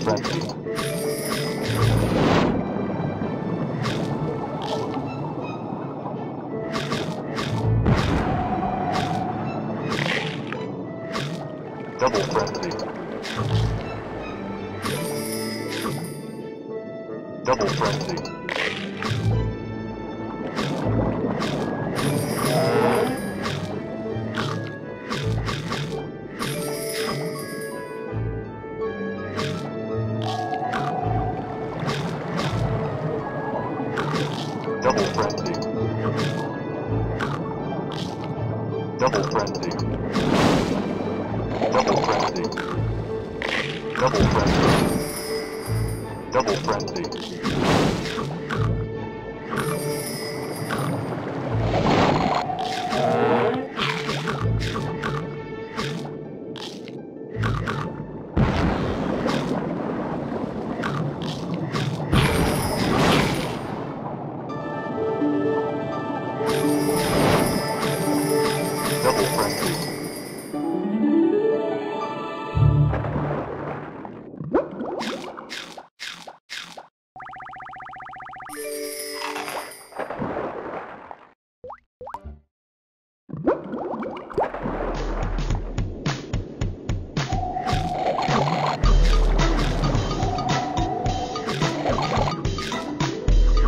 Frenzy. Double frenzy. Double frenzy. Double frenzy. Double frenzy. Double frenzy. Double frenzy. Double frenzy.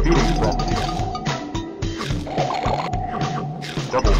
Feeding Frenzy.